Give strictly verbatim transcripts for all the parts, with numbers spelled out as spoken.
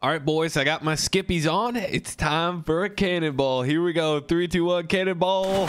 All right, boys, I got my skippies on. It's time for a cannonball. Here we go. three, two, one, cannonball.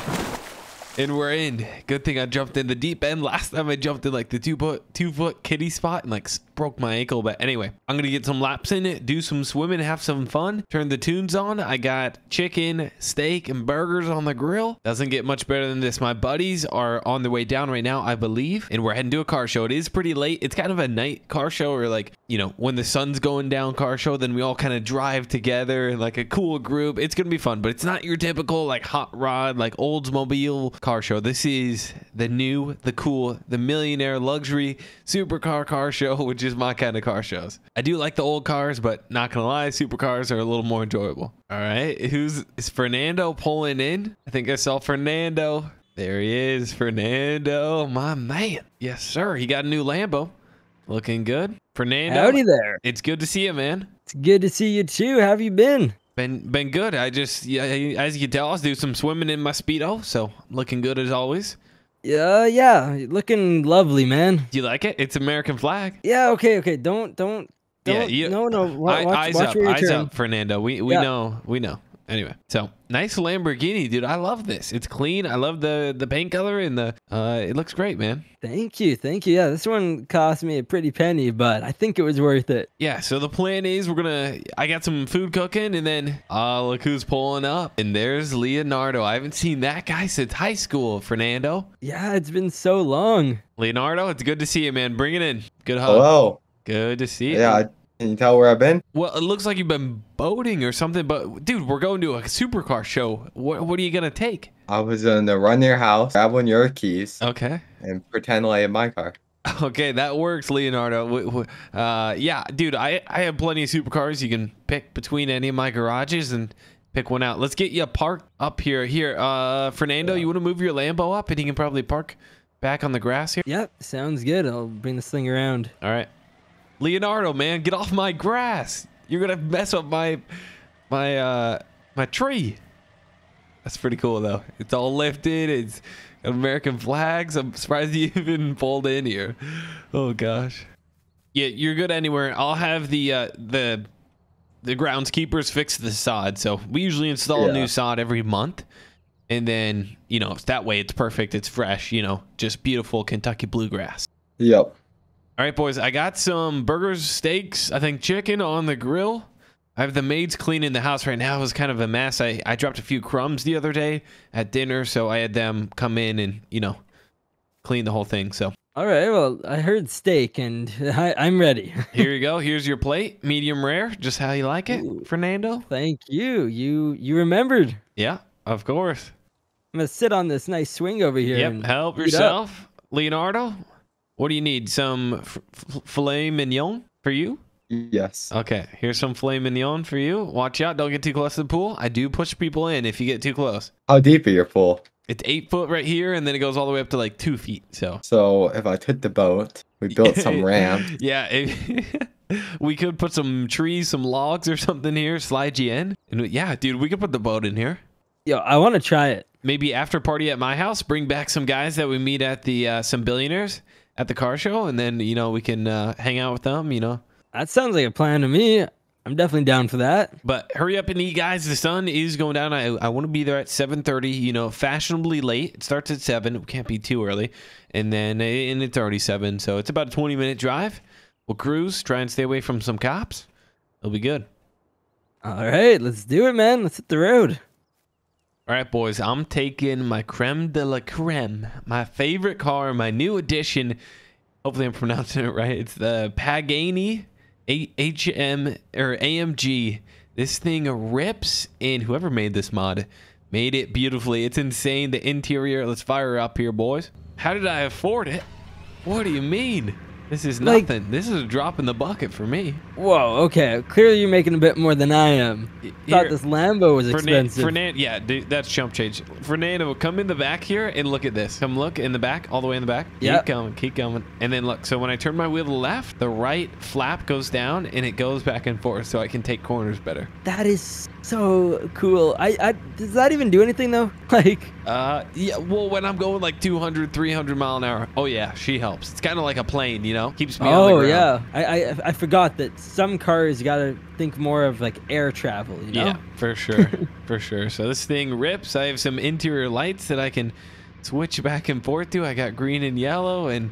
And we're in. Good thing I jumped in the deep end. Last time I jumped in like the two foot, two foot kiddie spot and like broke my ankle. But anyway, I'm going to get some laps in it, do some swimming, have some fun, turn the tunes on. I got chicken, steak, and burgers on the grill. Doesn't get much better than this. My buddies are on their way down right now, I believe. And we're heading to a car show. It is pretty late. It's kind of a night car show, or like, you know, when the sun's going down car show, then we all kind of drive together like a cool group. It's going to be fun, but it's not your typical like hot rod, like Oldsmobile car show. This is the new, the cool, the millionaire luxury supercar car show, which is my kind of car shows. I do like the old cars, but not gonna lie, supercars are a little more enjoyable. All right, who's is Fernando pulling in? I think I saw Fernando. There he is, Fernando, my man. Yes, sir. He got a new Lambo. Looking good. Fernando. Howdy there. It's good to see you, man. It's good to see you too. How have you been? Been been good. I just, yeah, as you can tell, I was doing some swimming in my Speedo, so looking good as always. Yeah, uh, yeah, looking lovely, man. Do you like it? It's American flag. Yeah. Okay. Okay. Don't don't. don't yeah. You, no. No. Watch, eyes watch up. Your eyes turn. Up, Fernando. We we yeah. know. We know. Anyway, so nice Lamborghini, dude. I love this. It's clean. I love the the paint color and the. Uh, it looks great, man. Thank you, thank you. Yeah, this one cost me a pretty penny, but I think it was worth it. Yeah. So the plan is we're gonna. I got some food cooking, and then ah, uh, look who's pulling up, and there's Leonardo. I haven't seen that guy since high school, Fernando. Yeah, it's been so long. Leonardo, it's good to see you, man. Bring it in. Good hug. Hello. Good to see you. Yeah. I Can you tell where I've been? Well, it looks like you've been boating or something, but dude, we're going to a supercar show. What, what are you going to take? I was going to run your house, grab one of your keys, okay, and pretend I had my car. Okay, that works, Leonardo. Uh, yeah, dude, I, I have plenty of supercars. You can pick between any of my garages and pick one out. Let's get you parked up here. Here, uh, Fernando, yeah. You want to move your Lambo up, and you can probably park back on the grass here? Yep, sounds good. I'll bring this thing around. All right. Leonardo, man, get off my grass. You're gonna mess up my my uh my tree. That's pretty cool though. It's all lifted, it's American flags. I'm surprised you even pulled in here. Oh gosh. Yeah, you're good anywhere. I'll have the uh the the groundskeepers fix the sod. So we usually install yeah. a new sod every month. And then, you know, that way it's perfect, it's fresh, you know, just beautiful Kentucky bluegrass. Yep. All right, boys, I got some burgers, steaks, I think chicken on the grill. I have the maids cleaning the house right now. It was kind of a mess. I, I dropped a few crumbs the other day at dinner, so I had them come in and, you know, clean the whole thing. So. All right, well, I heard steak, and I, I'm ready. Here you go. Here's your plate, medium rare, just how you like it, Ooh, Fernando. Thank you. You you remembered. Yeah, of course. I'm going to sit on this nice swing over here. Yep, and help yourself, Leonardo. What do you need? Some filet mignon for you? Yes. Okay. Here's some filet mignon for you. Watch out. Don't get too close to the pool. I do push people in if you get too close. How deep are your pool? It's eight foot right here, and then it goes all the way up to like two feet. So, so if I took the boat, we built some ramp. Yeah. It, we could put some trees, some logs or something here, slide you in. And yeah, dude, we could put the boat in here. Yo, I want to try it. Maybe after party at my house, bring back some guys that we meet at the, uh, some billionaires. At the car show, and then, you know, we can uh, hang out with them, you know. That sounds like a plan to me. I'm definitely down for that. But hurry up and eat, guys. The sun is going down. I, I want to be there at seven thirty, you know, fashionably late. It starts at seven. It can't be too early. And then and it's already seven, so it's about a twenty-minute drive. We'll cruise, try and stay away from some cops. It'll be good. All right, let's do it, man. Let's hit the road. All right, boys, I'm taking my creme de la creme, my favorite car, my new addition. Hopefully I'm pronouncing it right. It's the Pagani H M or A M G. This thing rips, and whoever made this mod made it beautifully. It's insane. The interior. Let's fire up here, boys. How did I afford it? What do you mean? This is nothing. Like, this is a drop in the bucket for me. Whoa, okay. Clearly you're making a bit more than I am. Here, thought this Lambo was expensive. Fernan, Fernan, yeah, dude, that's chump change. Fernando, come in the back here and look at this. Come look in the back, all the way in the back. Yep. Keep going, keep going. And then look, so when I turn my wheel left, the right flap goes down and it goes back and forth so I can take corners better. That is so cool. I, I Does that even do anything though? Like, uh, yeah, well, when I'm going like two hundred, three hundred mile an hour, oh yeah, she helps. It's kind of like a plane, you know? Keeps me oh, on the ground. Yeah. I, I, I forgot that some cars you gotta think more of like air travel, you know? Yeah, for sure. For sure. So this thing rips. I have some interior lights that I can switch back and forth to. I got green and yellow, and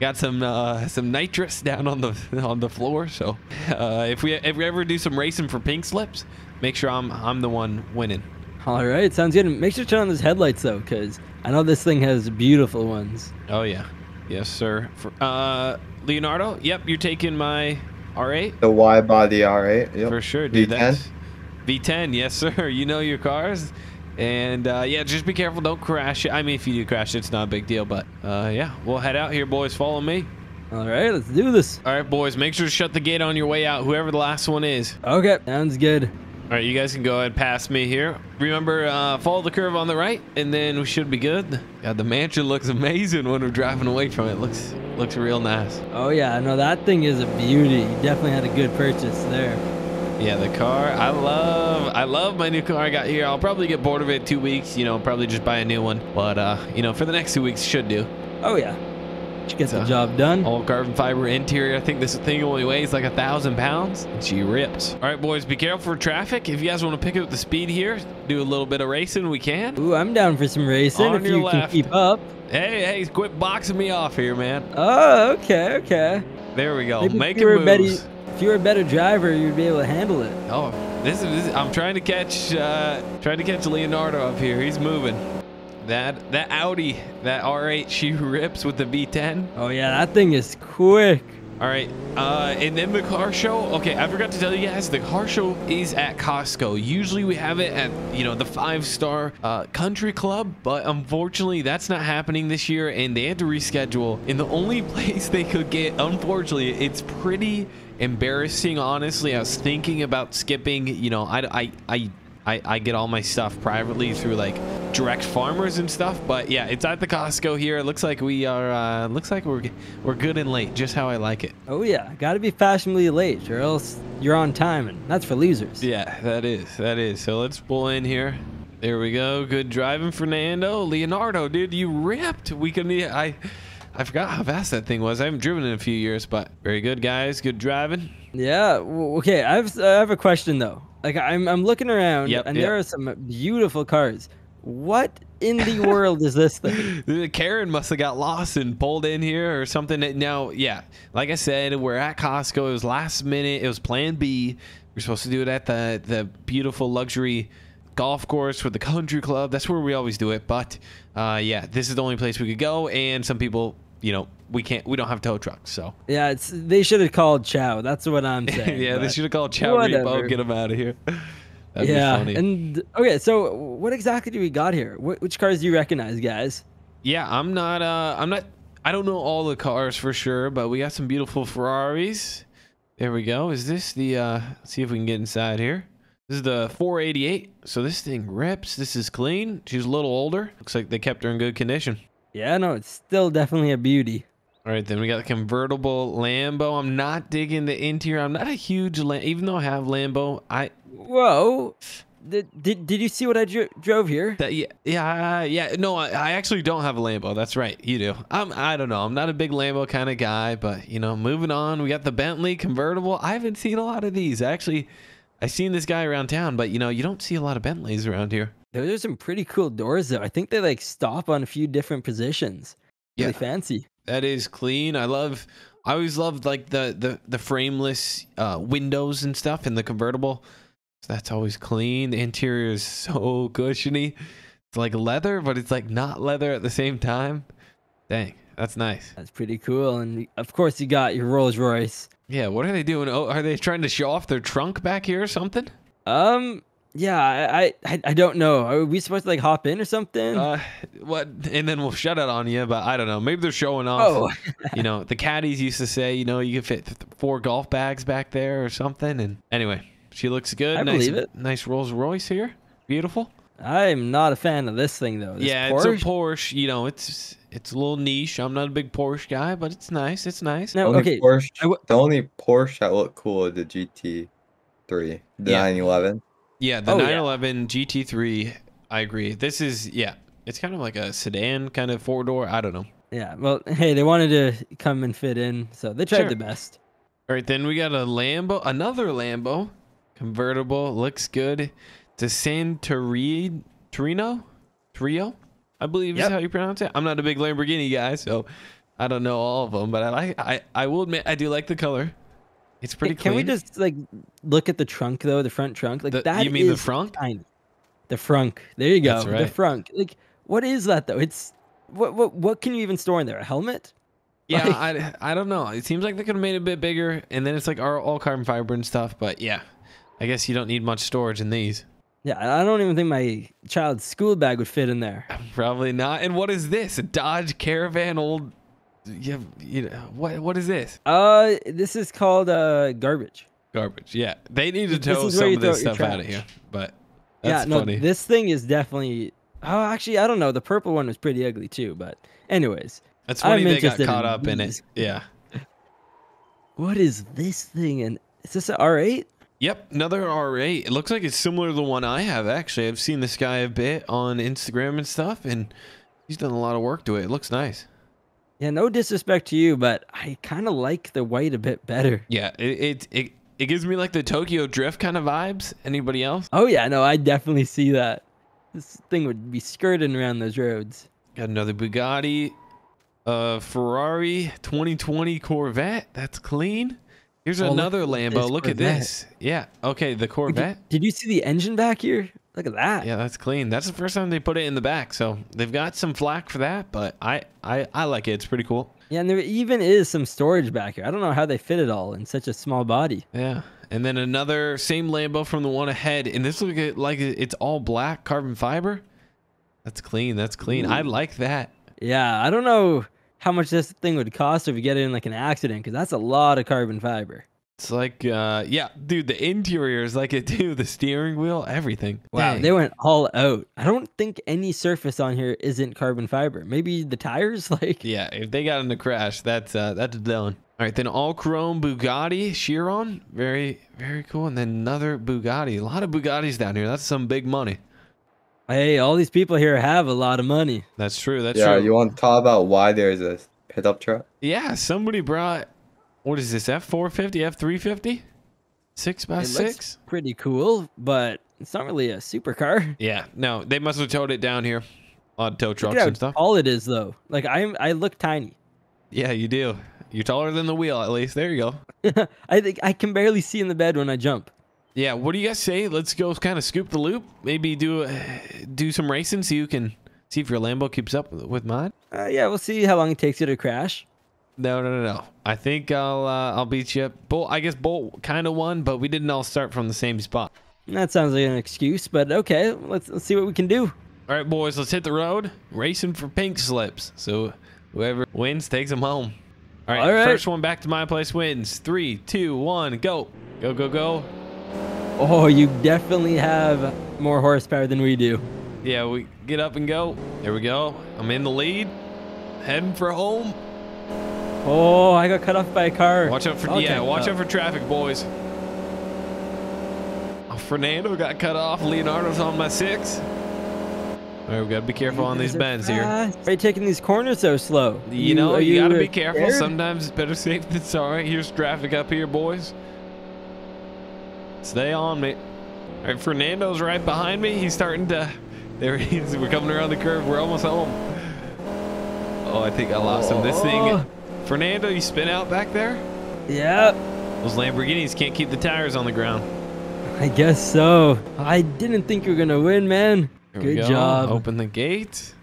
got some uh, some nitrous down on the on the floor. So uh, if we if we ever do some racing for pink slips, make sure I'm I'm the one winning. All right, sounds good. Make sure to turn on those headlights though, because I know this thing has beautiful ones. Oh yeah, yes sir. For, uh, Leonardo, yep, you're taking my R eight. The Y by the R eight. Yep. For sure, dude. V ten. That's V ten, yes sir. You know your cars. And uh, yeah, just be careful, don't crash it. I mean, if you do crash, it's not a big deal, but uh, yeah, we'll head out here, boys. Follow me. All right, let's do this. All right, boys, make sure to shut the gate on your way out, whoever the last one is. Okay, sounds good. All right, you guys can go ahead and pass me here. Remember, uh, follow the curve on the right, and then we should be good. God, the mansion looks amazing when we're driving away from it. Looks looks real nice. Oh yeah, I know that thing is a beauty. You definitely had a good purchase there. Yeah, the car, I love I love my new car I got here. I'll probably get bored of it in two weeks, you know, probably just buy a new one. But, uh, you know, for the next two weeks, should do. Oh, yeah. Should get so, the job done. All carbon fiber interior. I think this thing only weighs like a thousand pounds. And she rips. All right, boys, be careful for traffic. If you guys want to pick up the speed here, do a little bit of racing, we can. Ooh, I'm down for some racing on if you left. Can keep up. Hey, hey, quit boxing me off here, man. Oh, okay, okay. There we go. Making moves. Betty If you were a better driver, you'd be able to handle it. Oh, this is, this is I'm trying to catch uh, trying to catch Leonardo up here. He's moving. That that Audi, that R eight, she rips with the V ten. Oh yeah, that thing is quick. All right, uh, and then the car show. Okay, I forgot to tell you guys, the car show is at Costco. Usually we have it at, you know, the five-star uh, country club, but unfortunately that's not happening this year, and they had to reschedule. And the only place they could get, unfortunately, it's pretty embarrassing. Honestly, I was thinking about skipping, you know, I, I, I, I, I get all my stuff privately through like direct farmers and stuff, but yeah, it's at the Costco here. It looks like we are uh looks like we're we're good and late, just how I like it. Oh yeah, gotta be fashionably late or else you're on time, and that's for losers. Yeah, that is that is so let's pull in here. There we go. Good driving, Fernando. Leonardo, dude, you ripped. We can I I forgot how fast that thing was. I haven't driven in a few years, but very good, guys. Good driving. Yeah. Okay. I have, I have a question though. Like I'm, I'm looking around, yep, and yep. there are some beautiful cars. What in the world is this thing? Karen must have got lost and pulled in here or something. Now, yeah, like I said, we're at Costco. It was last minute. It was Plan B. We're supposed to do it at the the beautiful luxury golf course with the country club. That's where we always do it. But uh, yeah, this is the only place we could go, and some people, you know, we can't we don't have tow trucks, so yeah, it's they should have called Chow. That's what I'm saying. Yeah, they should have called Chow Rebo. Get him out of here. That'd yeah be funny. And okay, so what exactly do we got here? Wh which cars do you recognize, guys? Yeah, i'm not uh i'm not i don't know all the cars for sure, but we got some beautiful Ferraris. There we go. Is this the uh let's see if we can get inside here. This is the four eighty-eight, so this thing rips. This is clean. She's a little older. Looks like they kept her in good condition. Yeah, no, it's still definitely a beauty. All right, then we got the convertible Lambo. I'm not digging the interior. I'm not a huge Lambo, even though I have Lambo. I whoa, did did, did you see what I dro drove here? That, yeah, yeah, yeah. No, I, I actually don't have a Lambo. That's right, you do. I'm I don't know. I'm not a big Lambo kind of guy, but you know, moving on. We got the Bentley convertible. I haven't seen a lot of these actually. I've seen this guy around town, but you know, you don't see a lot of Bentleys around here. Those are some pretty cool doors, though. I think they like stop on a few different positions. Really yeah. fancy. That is clean. I love. I always loved like the the the frameless uh, windows and stuff in the convertible. So that's always clean. The interior is so cushiony. It's like leather, but it's like not leather at the same time. Dang, that's nice. That's pretty cool. And of course, you got your Rolls Royce. Yeah, what are they doing? Oh, are they trying to show off their trunk back here or something? Um, yeah, I, I, I don't know. Are we supposed to like hop in or something? Uh, what? And then we'll shut it on you. But I don't know. Maybe they're showing off. Oh. You know, the caddies used to say, you know, you can fit th four golf bags back there or something. And anyway, she looks good. I nice, believe it. Nice Rolls Royce here. Beautiful. I'm not a fan of this thing though. This yeah, Porsche? It's a Porsche. You know, it's. It's a little niche. I'm not a big Porsche guy, but it's nice. It's nice. No, only okay. Porsche, the only Porsche that looked cool is the G T three, the yeah. nine eleven. Yeah, the oh, nine eleven yeah. G T three. I agree. This is, yeah, it's kind of like a sedan kind of four-door. I don't know. Yeah, well, hey, they wanted to come and fit in, so they tried sure. the best. All right, then we got a Lambo, another Lambo convertible. Looks good. To Santorino, Torino, Trio, I believe yep. is how you pronounce it. I'm not a big Lamborghini guy, so I don't know all of them, but I like. I I will admit I do like the color. It's pretty. Hey, can clean. we just like look at the trunk though? The front trunk, like the, that. You mean is the front? Tiny. The frunk. There you go. That's right. The frunk. Like, what is that though? It's what what what can you even store in there? A helmet? Yeah, like, I I don't know. It seems like they could have made it a bit bigger, and then it's like our all carbon fiber and stuff. But yeah, I guess you don't need much storage in these. Yeah, I don't even think my child's school bag would fit in there. Probably not. And what is this? A Dodge Caravan old? Yeah, you know what? What is this? Uh, this is called uh garbage. Garbage. Yeah, they need to tow some of this stuff out of here. But that's yeah, no, funny. This thing is definitely. Oh, actually, I don't know. The purple one was pretty ugly too. But anyways. That's funny they got caught up in it. Yeah. What is this thing? And is this an R eight? Yep, another R eight. It looks like it's similar to the one I have, actually. I've seen this guy a bit on Instagram and stuff, and he's done a lot of work to it. It looks nice. Yeah, no disrespect to you, but I kind of like the white a bit better. Yeah, it, it it it gives me like the Tokyo Drift kind of vibes. Anybody else? Oh, yeah, no, I definitely see that. This thing would be skirting around those roads. Got another Bugatti. Uh, Ferrari twenty twenty Corvette. That's clean. Here's oh, another look Lambo. Look Corvette. at this. Yeah. Okay. The Corvette. Did, did you see the engine back here? Look at that. Yeah, that's clean. That's the first time they put it in the back, so they've got some flack for that, but I, I, I like it. It's pretty cool. Yeah, and there even is some storage back here. I don't know how they fit it all in such a small body. Yeah. And then another same Lambo from the one ahead, and this looks like it's all black carbon fiber. That's clean. That's clean. Ooh. I like that. Yeah. I don't know how much this thing would cost if you get it in like an accident, because that's a lot of carbon fiber. It's like, uh, yeah, dude, the interior is like it too. The steering wheel, everything. Wow, Dang. They went all out. I don't think any surface on here isn't carbon fiber. Maybe the tires, like. Yeah, if they got in a crash, that's uh, that's done. All right, then all chrome Bugatti Chiron, very very cool, and then another Bugatti. A lot of Bugattis down here. That's some big money. Hey, all these people here have a lot of money. That's true. That's yeah, true. You want to talk about why there's a pickup truck? Yeah, somebody brought, what is this, F four fifty, F three fifty? six by six? It looks pretty cool, but it's not really a supercar. Yeah, no, they must have towed it down here. A lot of tow trucks and stuff. All it is, though. Like, I'm, I look tiny. Yeah, you do. You're taller than the wheel, at least. There you go. I think I can barely see in the bed when I jump. Yeah, what do you guys say? Let's go kind of scoop the loop. Maybe do uh, do some racing so you can see if your Lambo keeps up with mine. Uh, yeah, we'll see how long it takes you to crash. No, no, no, no. I think I'll uh, I'll beat you up. Bolt, I guess Bolt kind of won, but we didn't all start from the same spot. That sounds like an excuse, but okay. Let's, let's see what we can do. All right, boys, let's hit the road. Racing for pink slips. So whoever wins takes them home. All right, all right. First one back to my place wins. Three, two, one, go. Go, go, go. Oh, you definitely have more horsepower than we do. Yeah, we get up and go. There we go. I'm in the lead. Heading for home. Oh, I got cut off by a car. Watch out for I'll yeah, watch out for traffic, boys. Oh, Fernando got cut off. Leonardo's on my six. All right, we gotta be careful on these bends here. Are you taking these corners so slow? You, you know, you, you gotta be careful. Scared? Sometimes it's better safe than sorry. Here's traffic up here, boys. Stay on me. All right, Fernando's right behind me. He's starting to. There he is. We're coming around the curve. We're almost home. Oh, I think I lost him. This thing. Fernando, you spin out back there? Yeah. Those Lamborghinis can't keep the tires on the ground. I guess so. I didn't think you were going to win, man. Here Good go. job. Open the gate.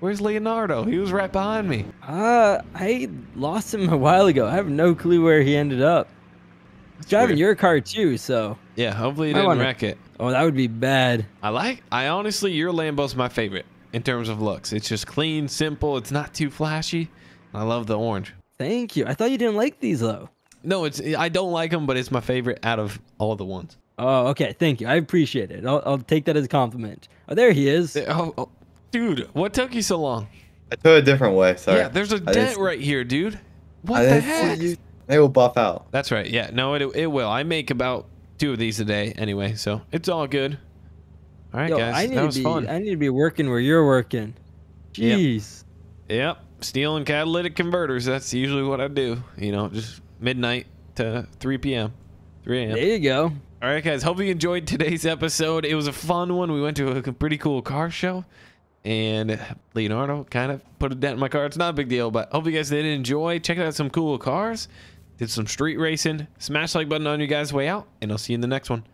Where's Leonardo? He was right behind me. Uh, I lost him a while ago. I have no clue where he ended up. It's driving weird. your car too, so yeah. Hopefully you didn't wanna... wreck it. Oh, that would be bad. I like. I honestly, your Lambo's my favorite in terms of looks. It's just clean, simple. It's not too flashy. I love the orange. Thank you. I thought you didn't like these though. No, it's. I don't like them, but it's my favorite out of all the ones. Oh, okay. Thank you. I appreciate it. I'll, I'll take that as a compliment. Oh, there he is. Oh, oh, dude, what took you so long? I took a different way. Sorry. Yeah, there's a I dent right here, dude. What I the heck? They will buff out. That's right. Yeah. No, it it will. I make about two of these a day anyway, so it's all good. All right, Yo, guys. I need that to was be, fun. I need to be working where you're working. Jeez. Yep. Yep. Stealing catalytic converters. That's usually what I do. You know, just midnight to three p m three a m There you go. All right, guys. Hope you enjoyed today's episode. It was a fun one. We went to a pretty cool car show, and Leonardo kind of put a dent in my car. It's not a big deal, but hope you guys did enjoy. Check out some cool cars. Did some street racing. Smash the like button on your guys' way out, and I'll see you in the next one.